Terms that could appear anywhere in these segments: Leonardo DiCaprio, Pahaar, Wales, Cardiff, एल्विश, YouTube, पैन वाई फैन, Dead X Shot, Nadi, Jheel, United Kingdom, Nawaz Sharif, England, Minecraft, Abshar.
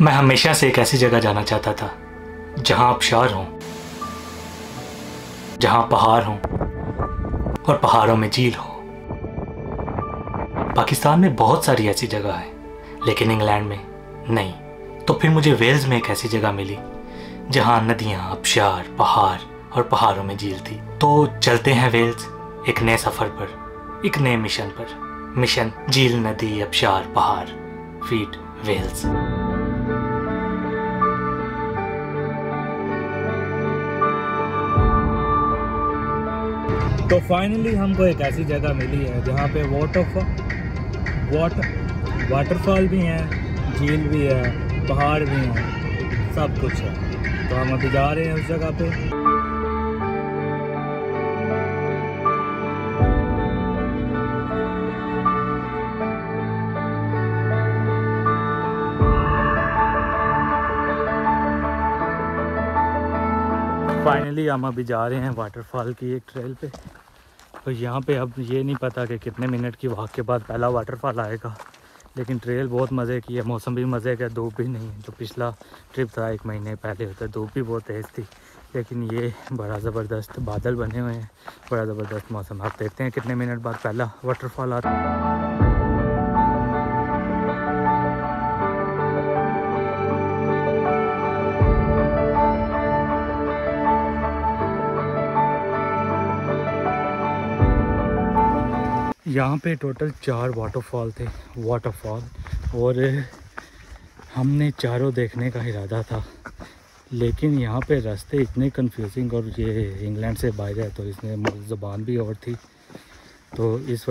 मैं हमेशा से एक ऐसी जगह जाना चाहता था जहां आबशार हों, जहां पहाड़ हों और पहाड़ों में झील हो। पाकिस्तान में बहुत सारी ऐसी जगह है लेकिन इंग्लैंड में नहीं। तो फिर मुझे वेल्स में एक ऐसी जगह मिली जहां नदियां, आबशार, पहाड़ और पहाड़ों में झील थी। तो चलते हैं वेल्स एक नए सफर पर, एक नए मिशन पर। मिशन झील, नदी, आबशार, पहाड़, फीड वेल्स। तो फाइनली हमको एक ऐसी जगह मिली है जहाँ पे वाटरफॉल भी हैं, झील भी है, पहाड़ भी हैं, सब कुछ है। तो हम अभी जा रहे हैं उस जगह पे। फाइनली हम अभी जा रहे हैं वाटरफॉल की एक ट्रेल पे। तो यहाँ पे अब ये नहीं पता कि कितने मिनट की वॉक के बाद पहला वाटरफॉल आएगा, लेकिन ट्रेल बहुत मज़े की है। मौसम भी मज़े का, धूप भी नहीं। तो पिछला ट्रिप था एक महीने पहले होता, धूप भी बहुत तेज़ थी, लेकिन ये बड़ा ज़बरदस्त बादल बने हुए हैं, बड़ा ज़बरदस्त मौसम। आप देखते हैं कितने मिनट बाद पहला वाटरफॉल आता है। यहाँ पे टोटल 4 वाटरफॉल थे और हमने चारों देखने का इरादा था, लेकिन यहाँ पे रास्ते इतने कंफ्यूजिंग, और ये इंग्लैंड से बाहर है तो इसमें ज़बान भी और थी, तो इस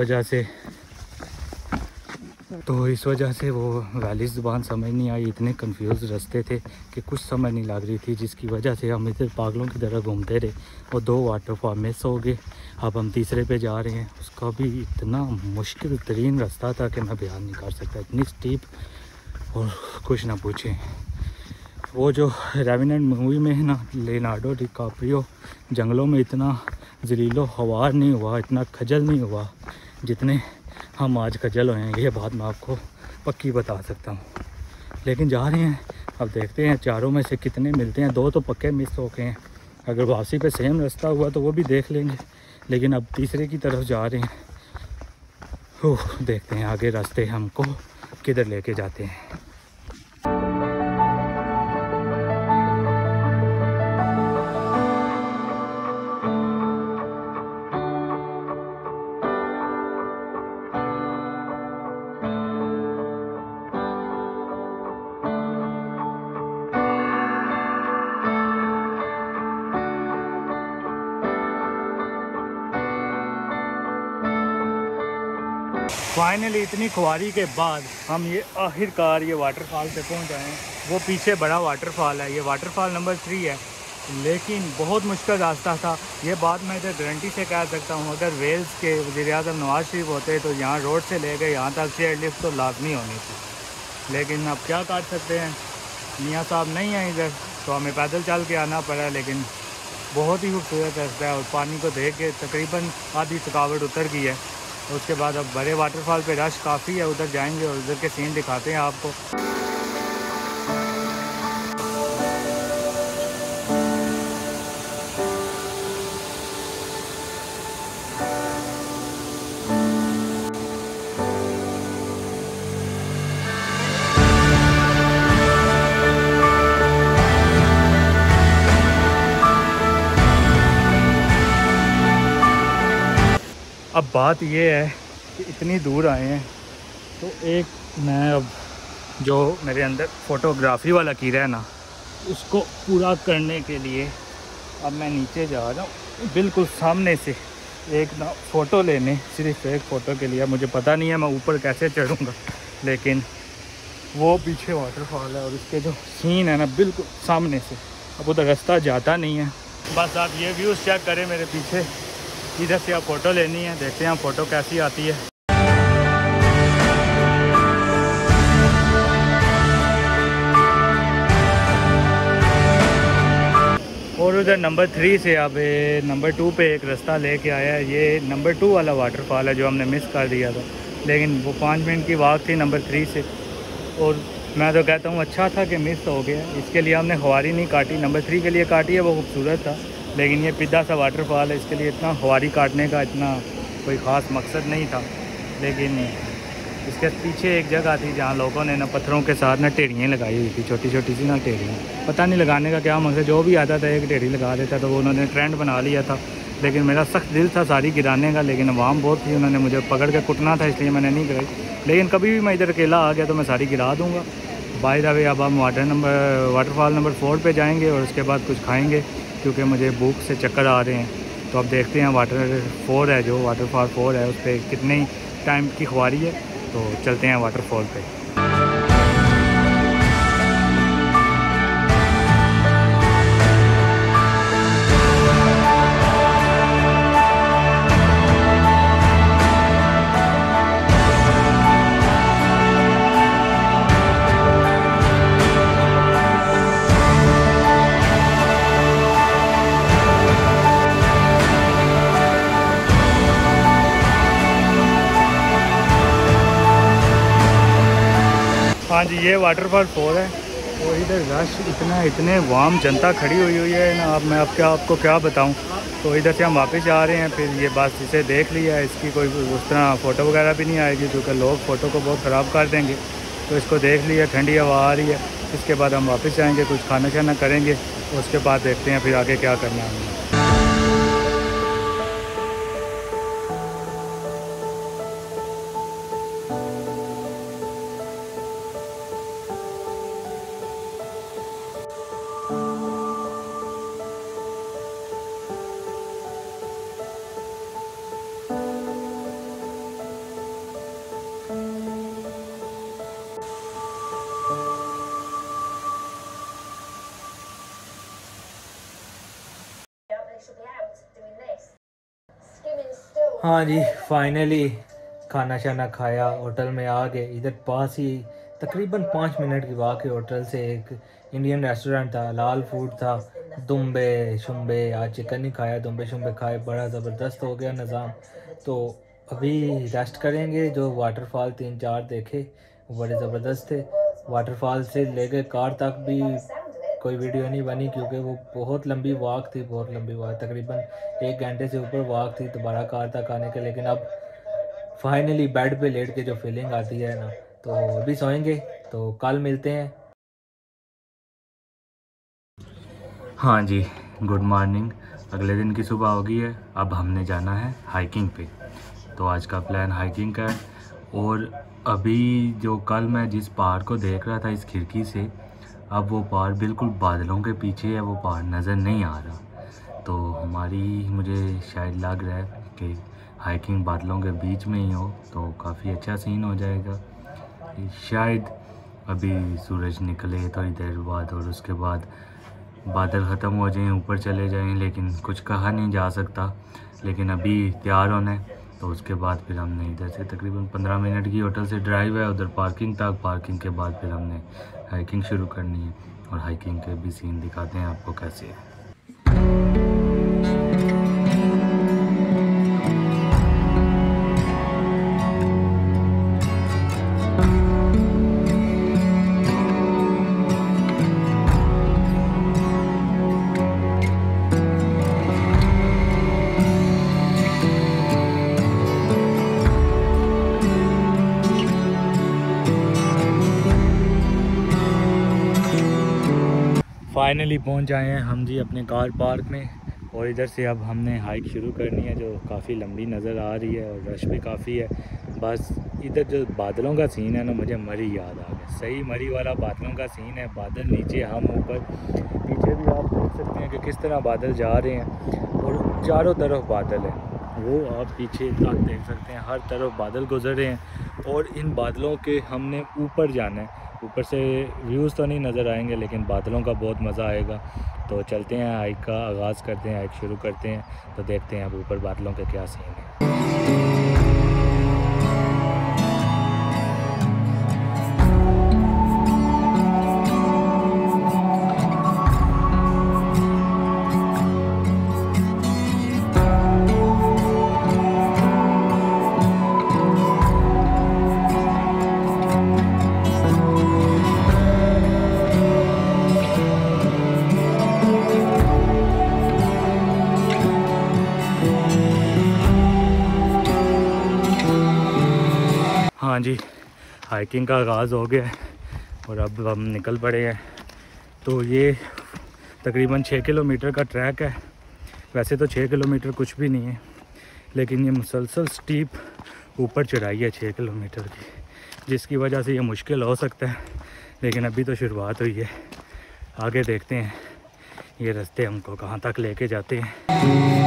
वजह से वो वाली ज़बान समझ नहीं आई। इतने कंफ्यूज रास्ते थे कि कुछ समझ नहीं लग रही थी, जिसकी वजह से हम इधर पागलों की तरह घूमते रहे और 2 वाटरफॉल मिस हो गए। अब हम तीसरे पे जा रहे हैं, उसका भी इतना मुश्किल तरीन रास्ता था कि मैं बयान नहीं कर सकता, इतनी स्टीप। और कुछ ना पूछें, वो जो रेवेनेंट मूवी में है ना, लियोनार्डो डिकैप्रियो जंगलों में इतना जलीलो ख्वार नहीं हुआ, इतना खजल नहीं हुआ जितने हम आज खजल हुए हैं। ये बात मैं आपको पक्की बता सकता हूँ। लेकिन जा रहे हैं, अब देखते हैं चारों में से कितने मिलते हैं। 2 तो पक्के मिस हो गए हैं, अगर वापसी पे सेम रास्ता हुआ तो वो भी देख लेंगे, लेकिन अब तीसरे की तरफ जा रहे हैं। ओह, देखते हैं आगे रास्ते हमको किधर लेके जाते हैं। फाइनली इतनी खुआरी के बाद हम ये आखिरकार ये वाटरफॉल पे पहुंच आए हैं। वो पीछे बड़ा वाटरफॉल है, ये वाटरफॉल नंबर 3 है, लेकिन बहुत मुश्किल रास्ता था। ये बात मैं इधर गारंटी से कह सकता हूँ। अगर वेल्स के वज़ीर-ए-आज़म नवाज शरीफ होते तो यहाँ रोड से ले गए यहाँ तक चेयरलिफ्ट तो लाजमी होनी थी, लेकिन अब क्या कर सकते हैं, मियाँ साहब नहीं हैं इधर, तो हमें पैदल चल के आना पड़ा। लेकिन बहुत ही खूबसूरत रास्ता है और पानी को देख के तकरीबन आधी थकावट उतर गई है। उसके बाद अब बड़े वाटरफॉल पे रश काफ़ी है, उधर जाएंगे और उधर के सीन दिखाते हैं आपको। अब बात ये है कि इतनी दूर आए हैं तो एक मैं अब जो मेरे अंदर फ़ोटोग्राफी वाला कीड़ा है ना, उसको पूरा करने के लिए अब मैं नीचे जा रहा हूँ, बिल्कुल सामने से एक ना फ़ोटो लेने, सिर्फ एक फ़ोटो के लिए। मुझे पता नहीं है मैं ऊपर कैसे चढ़ूँगा, लेकिन वो पीछे वाटरफॉल है और उसके जो सीन है ना बिल्कुल सामने से। अब उधर रास्ता जाता नहीं है, बस आप ये व्यूज़ चेक करें मेरे पीछे, इधर से आप फ़ोटो लेनी है। देखते हैं फ़ोटो कैसी आती है। और उधर नंबर 3 से अब नंबर 2 पे एक रास्ता लेके आया है। ये नंबर 2 वाला वाटरफॉल है जो हमने मिस कर दिया था, लेकिन वो 5 मिनट की वॉक थी नंबर 3 से। और मैं तो कहता हूँ अच्छा था कि मिस हो गया। इसके लिए हमने ख्वारी नहीं काटी, नंबर 3 के लिए काटी है, वो खूबसूरत था। लेकिन ये पिद्दा सा वाटरफॉल है, इसके लिए इतना ख्वारी काटने का इतना कोई ख़ास मकसद नहीं था। लेकिन इसके पीछे एक जगह थी जहाँ लोगों ने ना पत्थरों के साथ ना टेढ़ियाँ लगाई हुई थी, छोटी छोटी सी ना टेढ़ियाँ, पता नहीं लगाने का क्या मकसद। जो भी आता था एक टेढ़ी लगा देता तो वो उन्होंने ट्रेंड बना लिया था। लेकिन मेरा सख्त दिल था सारी गिराने का, लेकिन आवाम बहुत थी, उन्होंने मुझे पकड़ के कुटना था, इसलिए मैंने नहीं कराई। लेकिन कभी भी मैं इधर अकेला आ गया तो मैं सारी गिरा दूँगा। बाय द वे अब हम वाटरफॉल नंबर 4 पे जाएंगे और उसके बाद कुछ खाएंगे क्योंकि मुझे भूख से चक्कर आ रहे हैं। तो अब देखते हैं वाटरफॉल 4 है उस पर कितने टाइम की ख्वारी है। तो चलते हैं वाटरफॉल पे। हाँ जी, ये वाटरफॉल 4 है। और इधर रश इतने वाम जनता खड़ी हुई है ना, अब मैं आपको क्या बताऊं। तो इधर से हम वापस आ रहे हैं, फिर ये बस इसे देख लिया, इसकी कोई उस तरह फ़ोटो वगैरह भी नहीं आएगी क्योंकि लोग फ़ोटो को बहुत ख़राब कर देंगे। तो इसको देख लिया, ठंडी हवा आ रही है। इसके बाद हम वापस आएँगे, कुछ खाना शाना करेंगे, उसके बाद देखते हैं फिर आगे क्या करना है। हाँ जी, फाइनली खाना शाना खाया, होटल में आ गए। इधर पास ही तकरीबन 5 मिनट की वाक़ होटल से एक इंडियन रेस्टोरेंट था, लाल फूड था। दुम्बे शुम्बे, आज चिकन ही खाया, दुम्बे शुम्बे खाए, बड़ा ज़बरदस्त हो गया निज़ाम। तो अभी रेस्ट करेंगे। जो वाटरफॉल 3-4 देखे बड़े ज़बरदस्त थे। वाटरफॉल से लेके कार तक भी कोई वीडियो नहीं बनी क्योंकि वो बहुत लंबी वाक थी, तकरीबन 1 घंटे से ऊपर वाक थी दोबारा कार तक आने के। लेकिन अब फाइनली बेड पे लेट के जो फीलिंग आती है ना, तो अभी सोएंगे, तो कल मिलते हैं। हाँ जी, गुड मॉर्निंग। अगले दिन की सुबह हो गई है, अब हमने जाना है हाइकिंग पे। तो आज का प्लान हाइकिंग का है। और अभी जो कल मैं जिस पहाड़ को देख रहा था इस खिड़की से, अब वो पहाड़ बिल्कुल बादलों के पीछे है, वो पहाड़ नज़र नहीं आ रहा। तो मुझे शायद लग रहा है कि हाइकिंग बादलों के बीच में ही हो तो काफ़ी अच्छा सीन हो जाएगा। शायद अभी सूरज निकले थोड़ी देर बाद और उसके बाद बादल ख़त्म हो जाएं, ऊपर चले जाएं, लेकिन कुछ कहा नहीं जा सकता। लेकिन अभी तैयार होना है। तो उसके बाद फिर हमने इधर से तकरीबन 15 मिनट की होटल से ड्राइव है, उधर पार्किंग तक। पार्किंग के बाद फिर हमने हाइकिंग शुरू करनी है और हाइकिंग के भी सीन दिखाते हैं आपको कैसे है। फाइनली पहुंच आए हैं हम जी अपने कार पार्क में। और इधर से अब हमने हाइक शुरू करनी है जो काफ़ी लंबी नज़र आ रही है और रश भी काफ़ी है। बस इधर जो बादलों का सीन है ना, मुझे मरी याद आ गया, सही मरी वाला बादलों का सीन है। बादल नीचे, हम ऊपर। नीचे भी आप देख सकते हैं कि किस तरह बादल जा रहे हैं और चारों तरफ बादल है, वो आप पीछे तक देख सकते हैं, हर तरफ बादल गुजर रहे हैं। और इन बादलों के हमने ऊपर जाना है। ऊपर से व्यूज़ तो नहीं नज़र आएंगे लेकिन बादलों का बहुत मज़ा आएगा। तो चलते हैं, हाइक का आगाज़ करते हैं, हाइक शुरू करते हैं। तो देखते हैं अब ऊपर बादलों के क्या सीन है। हाँ जी, हाइकिंग का आगाज़ हो गया है और अब हम निकल पड़े हैं। तो ये तकरीबन 6 किलोमीटर का ट्रैक है। वैसे तो 6 किलोमीटर कुछ भी नहीं है, लेकिन ये मुसलसल स्टीप ऊपर चढ़ाई है 6 किलोमीटर की, जिसकी वजह से ये मुश्किल हो सकता है। लेकिन अभी तो शुरुआत हुई है, आगे देखते हैं ये रास्ते हमको कहाँ तक लेके जाते हैं।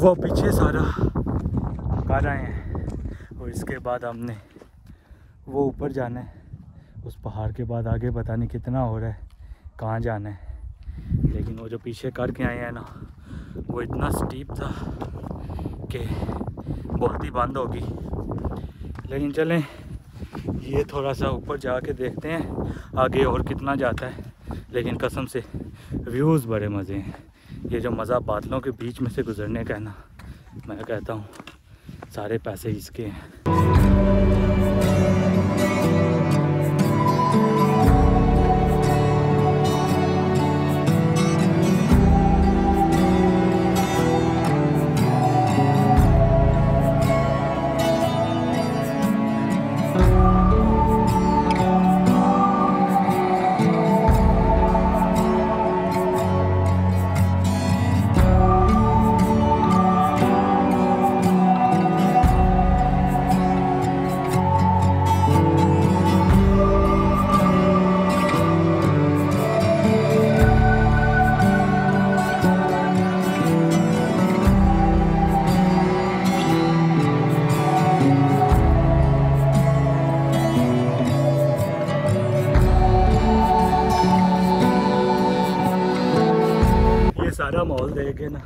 वो पीछे सारा कर रहे हैं और इसके बाद हमने वो ऊपर जाना है। उस पहाड़ के बाद आगे पता नहीं कितना हो रहा है, कहाँ जाना है। लेकिन वो जो पीछे करके आए हैं ना, वो इतना स्टीप था कि बोलती बंद होगी। लेकिन चलें, ये थोड़ा सा ऊपर जा के देखते हैं आगे और कितना जाता है। लेकिन कसम से व्यूज़ बड़े मज़े हैं। ये जो मज़ा बादलों के बीच में से गुजरने का है ना, मैं कहता हूँ सारे पैसे इसके सारा माहौल देख के ना।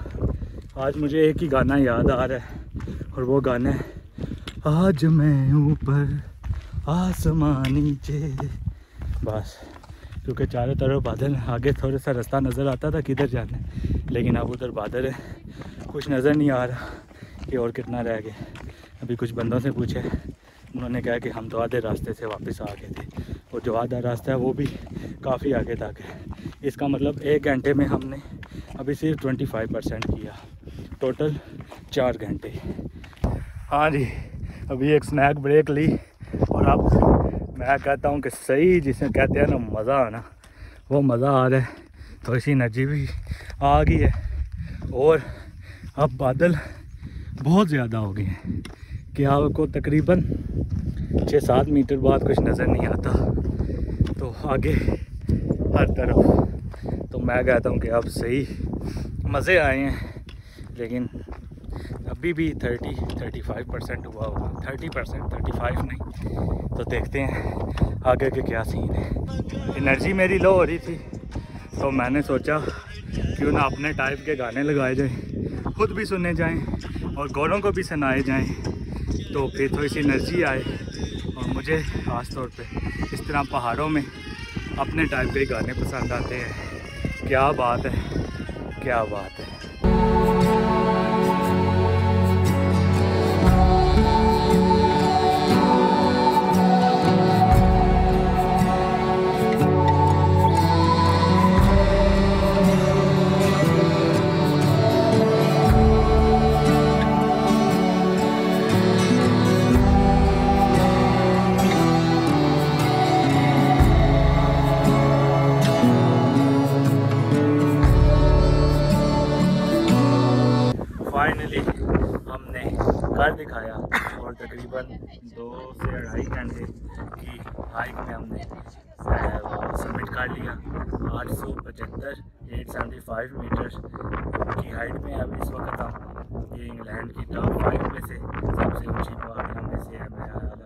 आज मुझे एक ही गाना याद आ रहा है और वो गाना है, आज मैं ऊपर आसमान नीचे। बस, क्योंकि चारों तरफ बादल हैं। आगे थोड़ा सा रास्ता नज़र आता था किधर जाना है, लेकिन अब उधर बादल है, कुछ नज़र नहीं आ रहा कि और कितना रह गया। अभी कुछ बंदों से पूछे, उन्होंने कहा कि हम तो आधे रास्ते से वापस आ गए थे और जो आधा रास्ता है वो भी काफ़ी आगे तक है। इसका मतलब 1 घंटे में हमने अभी सिर्फ 25% किया, टोटल 4 घंटे। हाँ जी, अभी एक स्नैक ब्रेक ली और अब मैं कहता हूँ कि सही, जिसे कहते हैं ना मज़ा आना, वो मज़ा आ रहा है। तो ऐसी एनर्जी भी आ गई है और अब बादल बहुत ज़्यादा हो गए हैं कि आपको तकरीबन 6-7 मीटर बाद कुछ नज़र नहीं आता, तो आगे हर तरफ। तो मैं कहता हूँ कि अब सही मज़े आए हैं। लेकिन अभी भी 30-35% हुआ होगा, 30%, 35 नहीं। तो देखते हैं आगे के क्या सीन है। एनर्जी मेरी लो हो रही थी, तो मैंने सोचा क्यों ना अपने टाइप के गाने लगाए जाएं, खुद भी सुने जाएं और गोरों को भी सुनाए जाएं, तो फिर थोड़ी सी एनर्जी आए। और मुझे ख़ास तौर पर इस तरह पहाड़ों में अपने टाइम पे गाने पसंद आते हैं। क्या बात है, क्या बात है। घर दिखाया और तकरीबन 2 से 2.5 घंटे की हाइक में हमने सबमिट कर लिया। 875 875 मीटर की हाइट में अब इस वक्त हम। ये इंग्लैंड की टॉप 5 में से सबसे ऊँची पहाड़ियों में से है,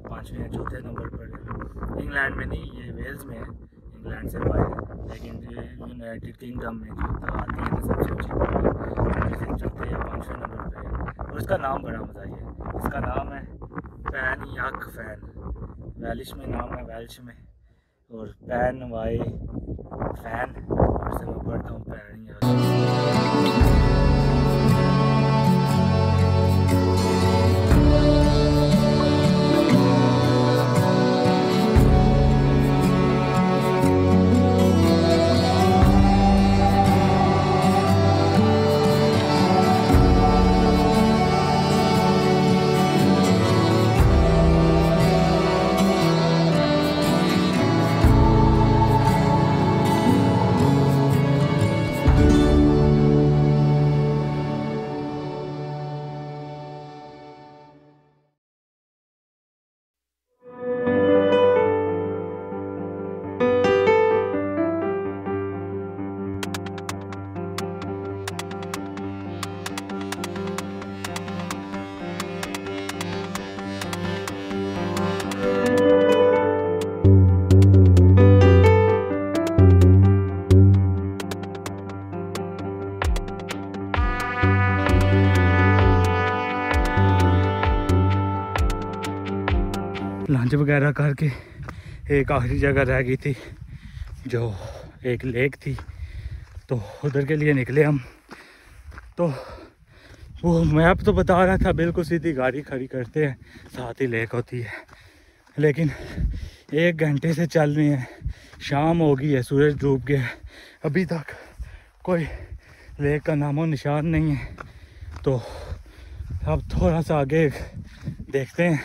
5वें या 4थे नंबर पर है। इंग्लैंड में नहीं, ये वेल्स में है, इंग्लैंड से बाहर है। लेकिन यूनाइटेड किंगडम में जो आती है सबसे ऊँची पहाड़ी 4थे या 5वें नंबर पर है। उसका नाम बड़ा मज़ा है, इसका नाम है पैन याक फैन। वेलिश में नाम है, वेलिश में। और पैन वाई फैन, और से मैं पढ़ता हूँ पैन याक। लंच वगैरह करके एक आखिरी जगह रह गई थी जो एक लेक थी, तो उधर के लिए निकले हम। तो वो मैप तो बता रहा था बिल्कुल सीधी गाड़ी खड़ी करते हैं साथ ही लेक होती है, लेकिन एक घंटे से चल रही है, शाम हो गई है, सूरज डूब गया है, अभी तक कोई लेक का नामो निशान नहीं है। तो अब थोड़ा सा आगे देखते हैं,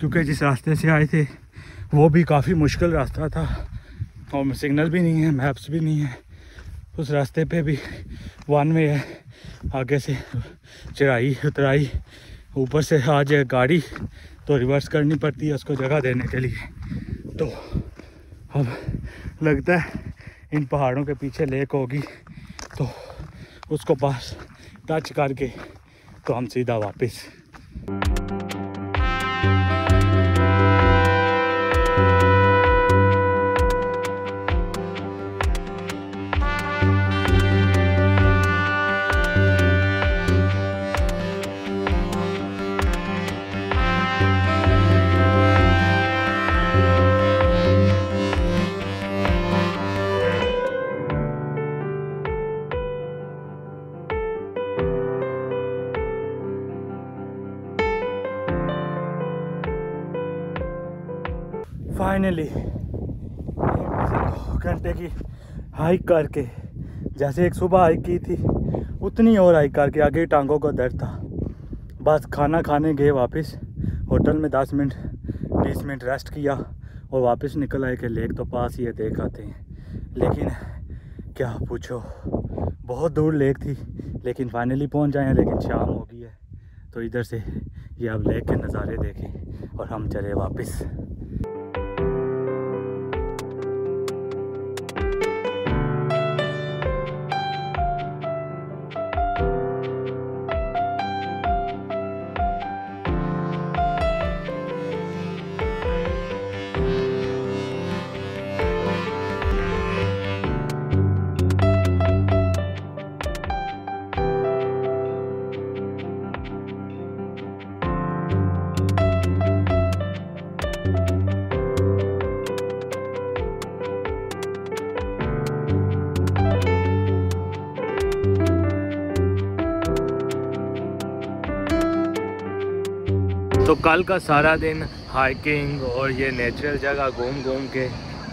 क्योंकि जिस रास्ते से आए थे वो भी काफ़ी मुश्किल रास्ता था और सिग्नल भी नहीं है, मैप्स भी नहीं है, उस रास्ते पे भी वन वे है, आगे से चढ़ाई उतराई, ऊपर से आज गाड़ी तो रिवर्स करनी पड़ती है उसको जगह देने के लिए। तो अब लगता है इन पहाड़ों के पीछे लेक होगी, तो उसको पास टच करके तो हम सीधा वापस। फाइनली घंटे की हाइक करके, जैसे एक सुबह हाइक की थी उतनी और हाइक करके, आगे टांगों का दर्द था। बस खाना खाने गए वापस, होटल में 10 मिनट 20 मिनट रेस्ट किया और वापस निकल आए कि लेक तो पास ही है, देख आते हैं। लेकिन क्या पूछो, बहुत दूर लेक थी, लेकिन फाइनली पहुंच जाए हैं, लेकिन शाम हो गई है। तो इधर से ये अब लेक के नज़ारे देखें और हम चले वापस। तो कल का सारा दिन हाइकिंग और ये नेचुरल जगह घूम घूम के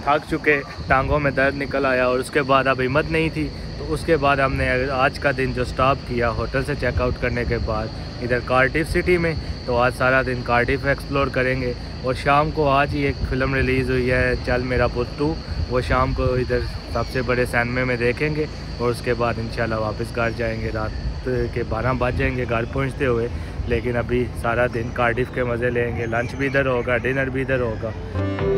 थक चुके, टांगों में दर्द निकल आया और उसके बाद अब हिम्मत नहीं थी। तो उसके बाद हमने आज का दिन जो स्टॉप किया होटल से चेकआउट करने के बाद इधर कार्डिफ सिटी में, तो आज सारा दिन कार्डिफ एक्सप्लोर करेंगे। और शाम को आज ही एक फ़िल्म रिलीज़ हुई है चल मेरा पुत 2, वो शाम को इधर सबसे बड़े सिनेमा में देखेंगे और उसके बाद इंशाल्लाह वापस घर जाएँगे। रात के 12 बज जाएंगे घर पहुँचते हुए, लेकिन अभी सारा दिन कार्डिफ के मज़े लेंगे, लंच भी इधर होगा, डिनर भी इधर होगा।